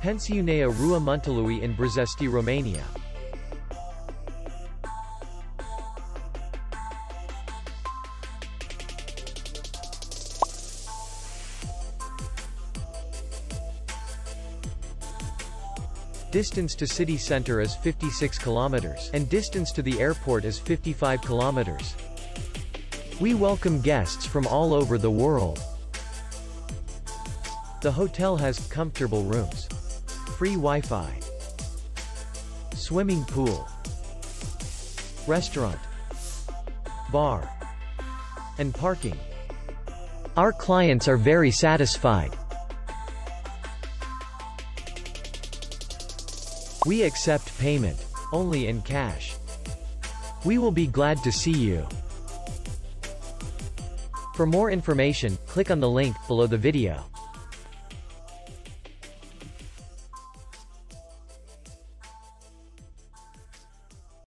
Pensiunea Roua Muntelui in Brazesti, Romania. Distance to city center is 56 kilometers, and distance to the airport is 55 kilometers. We welcome guests from all over the world. The hotel has comfortable rooms, free Wi-Fi, swimming pool, restaurant, bar, and parking. Our clients are very satisfied. We accept payment only in cash. We will be glad to see you. For more information, click on the link below the video.